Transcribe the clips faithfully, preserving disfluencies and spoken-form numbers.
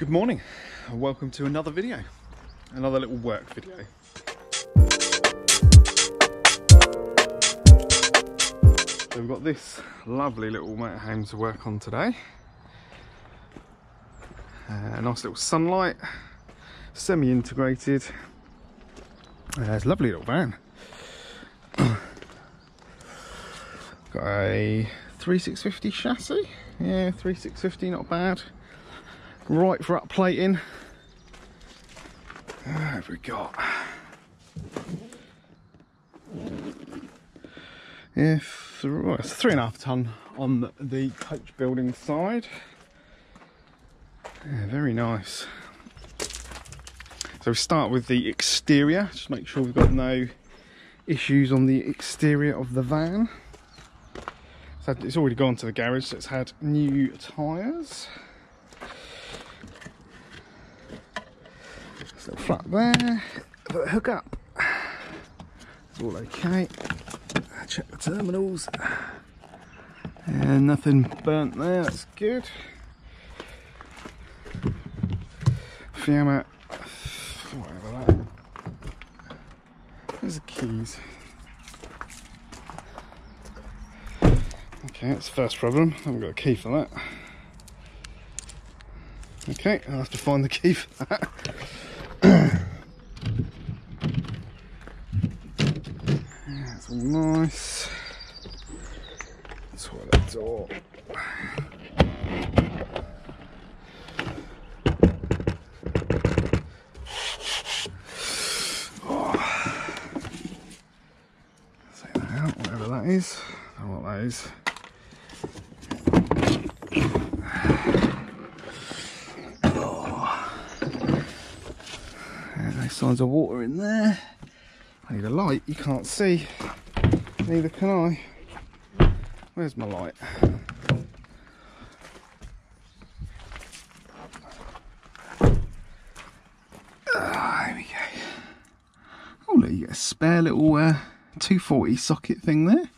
Good morning, welcome to another video, another little work video. So we've got this lovely little motorhome to work on today. Uh, nice little sunlight, semi-integrated. Uh, it's a lovely little van. Got a thirty-six fifty chassis, yeah, thirty-six fifty, not bad. Right for up plating. What have we got? Yeah, th well, it's three and a half ton on the coach building side. Yeah, very nice. So we start with the exterior. Just make sure we've got no issues on the exterior of the van. So it's already gone to the garage. So it's had new tyres. Little flap there, but hook up. It's all okay. Check the terminals. And nothing burnt there, that's good. Fiamma, whatever that. There's the keys. Okay, that's the first problem. I haven't got a key for that. Okay, I'll have to find the key for that. That's all nice. Toilet door. Oh. Take that out, whatever that is. I don't know what that is. Signs of water in there. I need a light, you can't see. Neither can I. Where's my light? Ah, there we go. Oh look, you get a spare little uh, two forty socket thing there.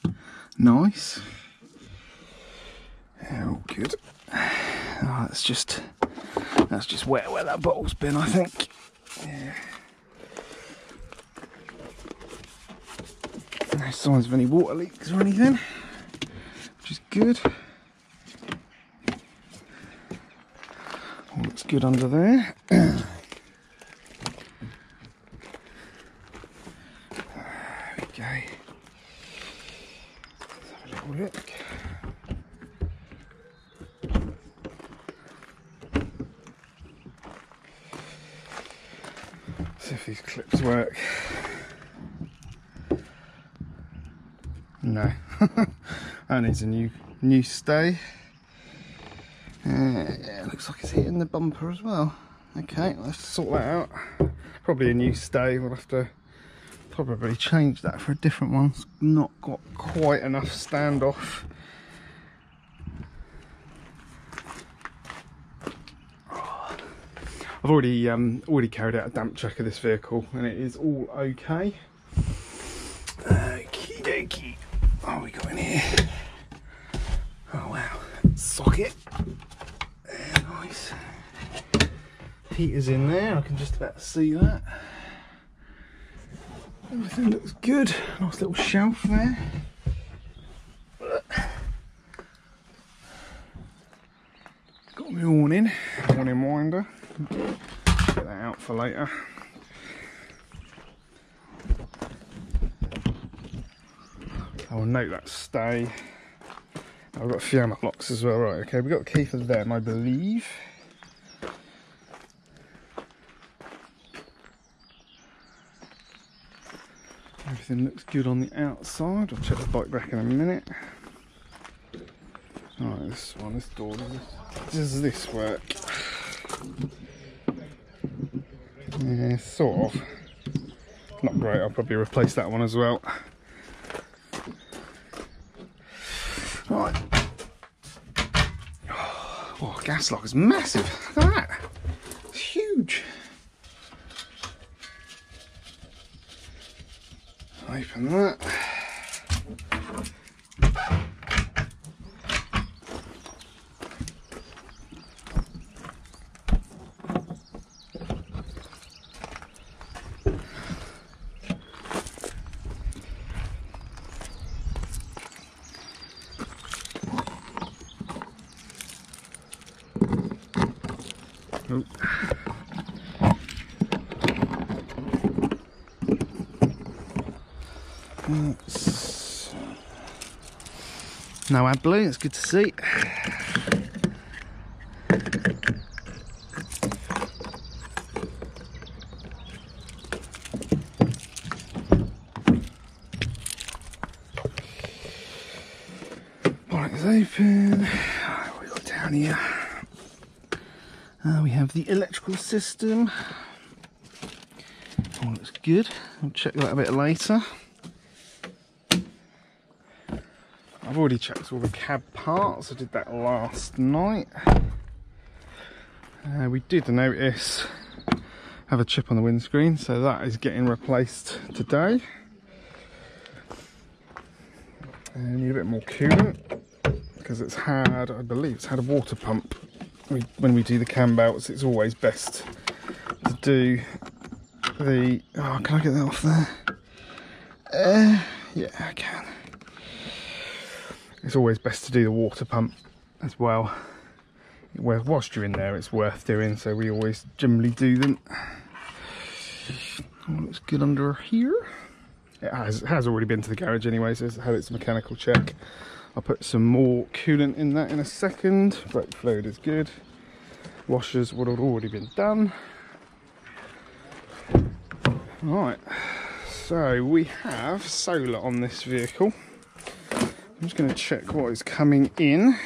Nice. Yeah, all good. Oh, that's just that's just where where that bottle's been, I think. Yeah. No signs of any water leaks or anything, which is good. All looks good under there. There we go. Let's have a little look. See if these clips work. No, that needs a new new stay. Uh, yeah, looks like it's hitting the bumper as well. Okay, let's sort that out. Probably a new stay. We'll have to probably change that for a different one. It's not got quite enough standoff. Oh, I've already um, already carried out a damp check of this vehicle, and it is all okay. Okie dokie. Oh, we got in here. Oh wow, socket. There, nice. Heater's in there. I can just about see that. Everything looks good. Nice little shelf there. Got my awning, awning winder. Get that out for later. I'll note that stay. I've got Fiamma locks as well, right? Okay, we've got a key for them, I believe. Everything looks good on the outside. I'll check the bike rack in a minute. Alright, this one, this door, does this work? Yeah, sort of. Not great, I'll probably replace that one as well. Right. Oh, gas lock is massive. Look at that. It's huge. Open that. Oh. That's... No ad blue, it's good to see. Bonnet is open. Right, we've got down here. Uh, we have the electrical system. All looks good. We'll check that a bit later. I've already checked all the cab parts, I did that last night. Uh, we did notice have a chip on the windscreen, so that is getting replaced today. Uh, need a bit more coolant because it's had, I believe it's had a water pump. We, when we do the cam belts, it's always best to do the, oh, can I get that off there? Uh, yeah, I can. It's always best to do the water pump as well. Whilst you're in there, it's worth doing, so we always generally do them. Oh, looks good under here. It has, it has already been to the garage anyway, so it's had its mechanical check. I'll put some more coolant in that in a second. Brake fluid is good. Washers would have already been done. Right, so we have solar on this vehicle. I'm just going to check what is coming in.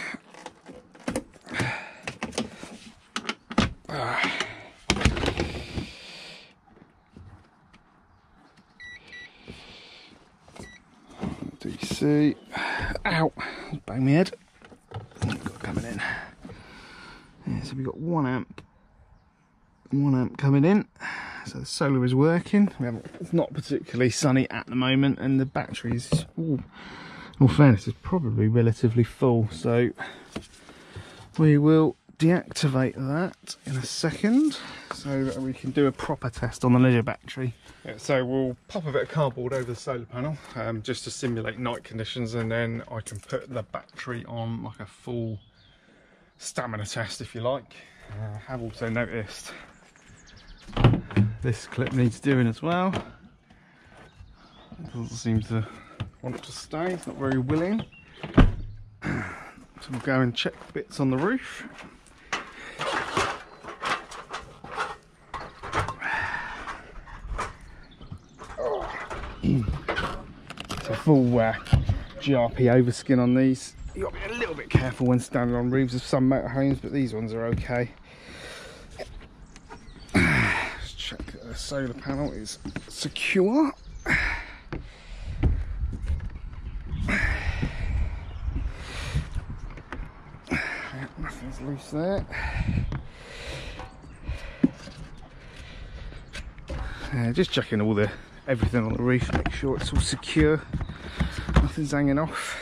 Uh, D C. Ow! Bang my head. Coming in. Yeah, so we've got one amp. One amp coming in. So the solar is working. We haven't, it's not particularly sunny at the moment, and the batteries. Ooh. In all fairness, it's probably relatively full, so we will deactivate that in a second so that we can do a proper test on the leisure battery. Yeah, so we'll pop a bit of cardboard over the solar panel um, just to simulate night conditions, and then I can put the battery on like a full stamina test, if you like. Uh, I have also noticed this clip needs doing as well. It doesn't seem to want to stay, it's not very willing. So we'll go and check the bits on the roof. It's a full uh, G R P overskin on these. You've got to be a little bit careful when standing on roofs of some motorhomes, but these ones are okay. Let's check that the solar panel is secure. Nothing's loose there. Uh, just checking all the everything on the roof, make sure it's all secure. Nothing's hanging off.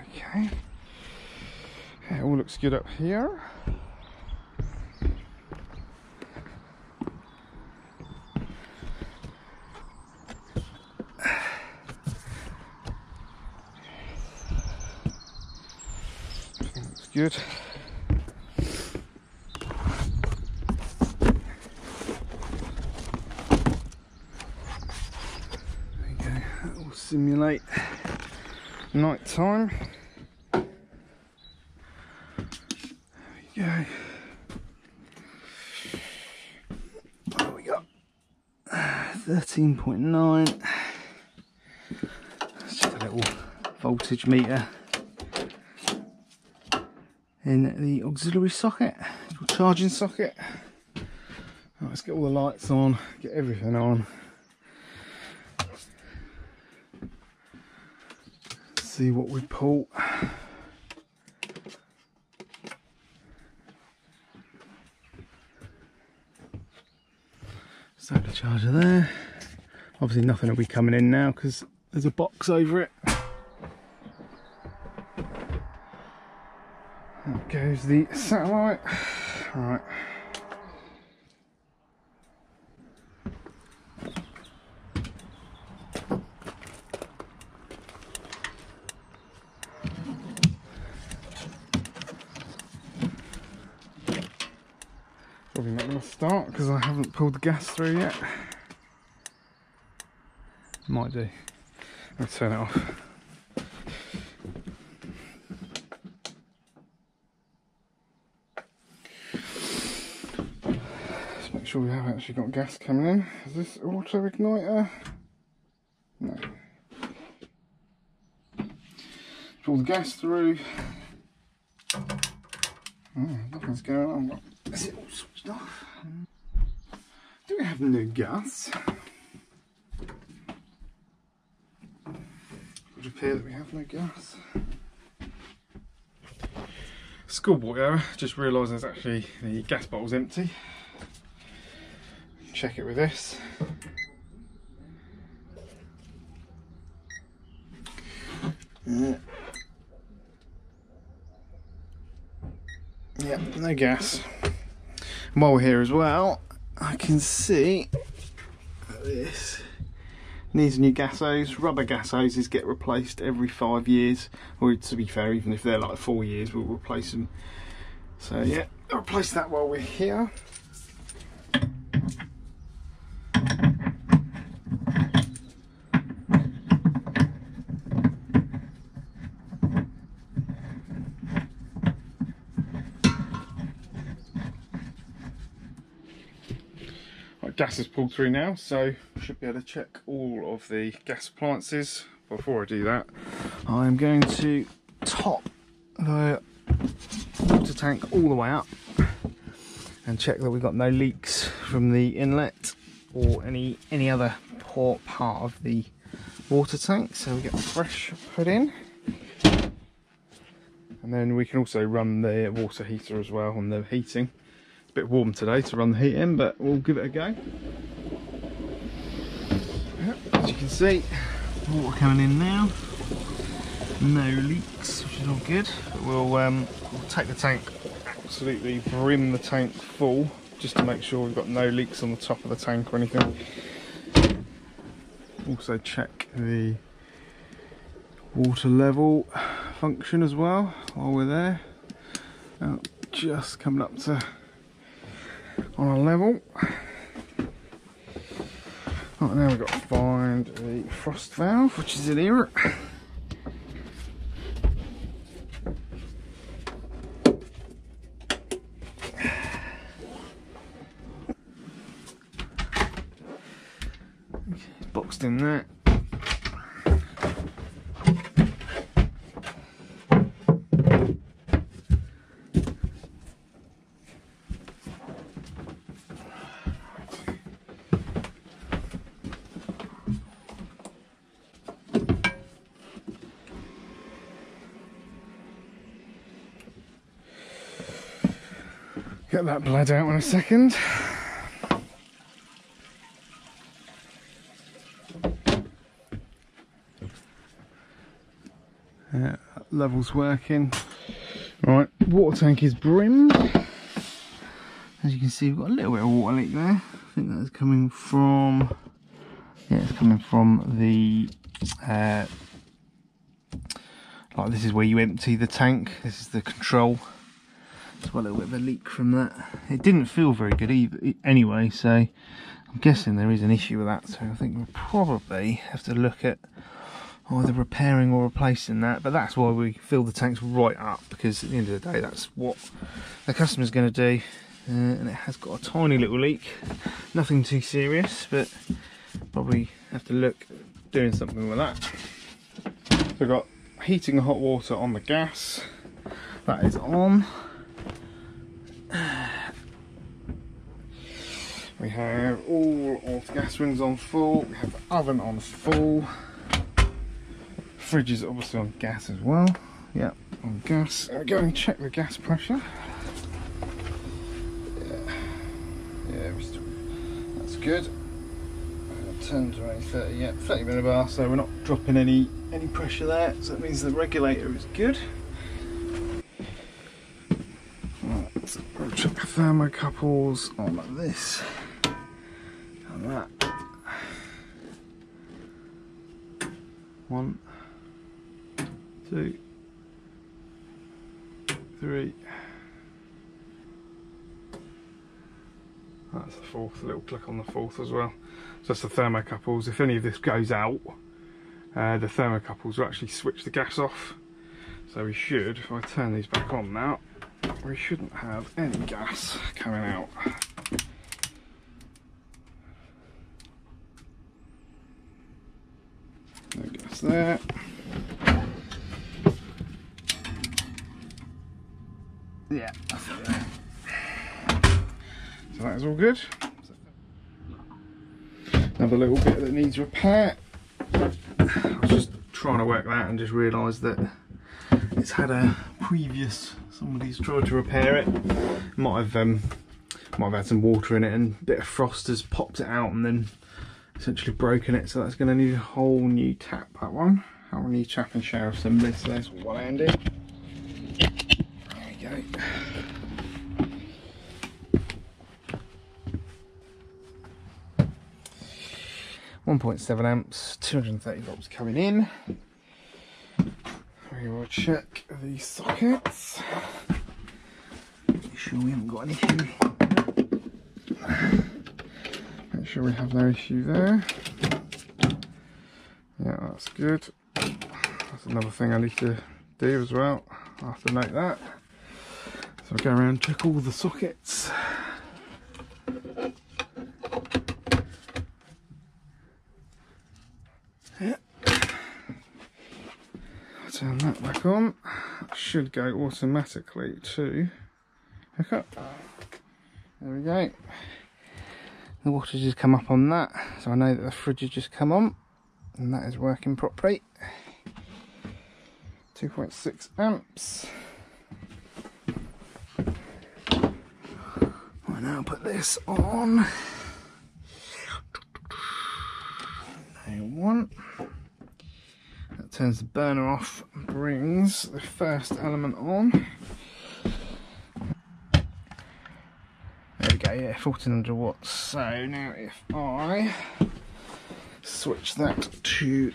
Okay, it all looks good up here. Everything looks good. There you go, that will simulate night time. There we go. thirteen point nine. That's just a little voltage meter in the auxiliary socket, charging socket. Right, let's get all the lights on, get everything on. Let's see what we pull. Solar charger there. Obviously nothing will be coming in now because there's a box over it. There goes the satellite. Right. Probably not going to start because I haven't pulled the gas through yet. Might do. I'll turn it off. Let's make sure we have actually got gas coming in. Is this auto igniter? No. Pull the gas through. Oh, nothing's going on. Is it all switched off? Do we have no gas? It would appear that we have no gas. Schoolboy error, just realised there's actually the gas bottle's empty. Check it with this. Yep, yeah, no gas. And while we're here as well, I can see that this needs new gas hose. Rubber gas hoses get replaced every five years, or to be fair, even if they're like four years, we'll replace them. So yeah, I'll replace that while we're here. Gas is pulled through now, so I should be able to check all of the gas appliances. Before I do that, I'm going to top the water tank all the way up and check that we've got no leaks from the inlet or any any other poor part of the water tank, so we get the fresh put in. And then we can also run the water heater as well on the heating. It's a bit warm today to run the heat in, but we'll give it a go. Yep, as you can see, water coming in now. No leaks, which is all good. But we'll, um, we'll take the tank, absolutely brim the tank full, just to make sure we've got no leaks on the top of the tank or anything. Also check the water level function as well while we're there. Now, just coming up to on a level. Right, now we've got to find the frost valve, which is in here. Okay, it's boxed in there. Get that blood out in a second. Yeah, level's working. Right, water tank is brimmed. As you can see, we've got a little bit of water leak there. I think that's coming from, yeah, it's coming from the, uh, like this is where you empty the tank. This is the control. It's got a little bit of a leak from that. It didn't feel very good either, anyway, so I'm guessing there is an issue with that. So I think we'll probably have to look at either repairing or replacing that. But that's why we fill the tanks right up, because at the end of the day, that's what the customer's going to do. Uh, and it has got a tiny little leak, nothing too serious, but probably have to look at doing something with that. So we've got heating the hot water on the gas. That is on. We have all of the gas rings on full, we have the oven on full, fridge is obviously on gas as well, yep, on gas. Uh, go and check the gas pressure. Yeah, yeah we still, that's good. Uh, turned around thirty, yeah, thirty millibar, so we're not dropping any, any pressure there, so that means the regulator is good. Fiamma couples on like this and that. One, two, three. That's the fourth, a little click on the fourth as well. Just the thermocouples. If any of this goes out, uh, the thermocouples will actually switch the gas off. So we should, if I turn these back on now, we shouldn't have any gas coming out. No gas there. Yeah, that's it there. So that is all good. Another little bit that needs repair. I was just trying to work that and just realised that it's had a previous, somebody's tried to repair it. Might have um, might have had some water in it and a bit of frost has popped it out and then essentially broken it. So that's going to need a whole new tap, that one. Whole new tap and shower assembly. So there's one ending. There we go. one point seven amps, two hundred thirty volts coming in. We will check the sockets. Make sure we haven't got an issue. Make sure we have no issue there. Yeah, that's good. That's another thing I need to do as well. I'll have to note that. So I'll go around and check all the sockets. Turn that back on. That should go automatically to hook up. There we go. The water's just come up on that, so I know that the fridge has just come on, and that is working properly. two point six amps. I now put this on. No one. Turns the burner off, brings the first element on. There we go, yeah, fourteen hundred watts. So now if I switch that to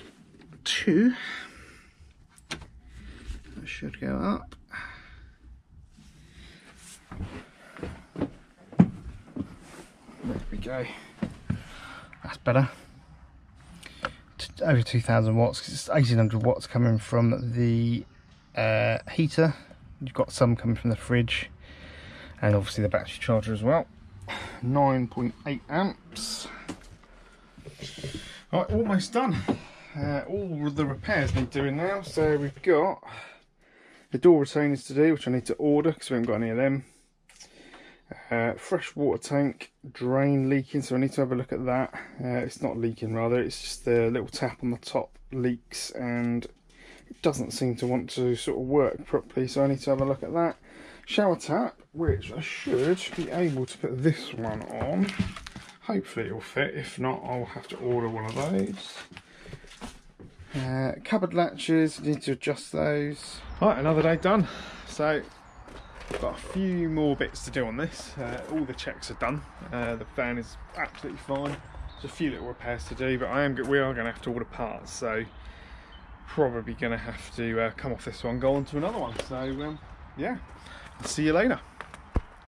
two, that should go up. There we go. That's better. Over two thousand watts, because it's eighteen hundred watts coming from the uh, heater. You've got some coming from the fridge and obviously the battery charger as well. nine point eight amps. All right, almost done. Uh, all the repairs need doing now. So we've got the door retainers to do, which I need to order because we haven't got any of them. Uh, fresh water tank drain leaking, so I need to have a look at that. Uh, it's not leaking, rather, it's just the little tap on the top leaks and it doesn't seem to want to sort of work properly, so I need to have a look at that. Shower tap, which I should be able to put this one on. Hopefully it'll fit, if not I'll have to order one of those. Uh, cupboard latches, need to adjust those. Right, another day done. So got a few more bits to do on this. Uh, all the checks are done. Uh, the fan is absolutely fine. There's a few little repairs to do, but I am we are going to have to order parts, so probably going to have to uh, come off this one, go on to another one. So um, yeah, I'll see you later.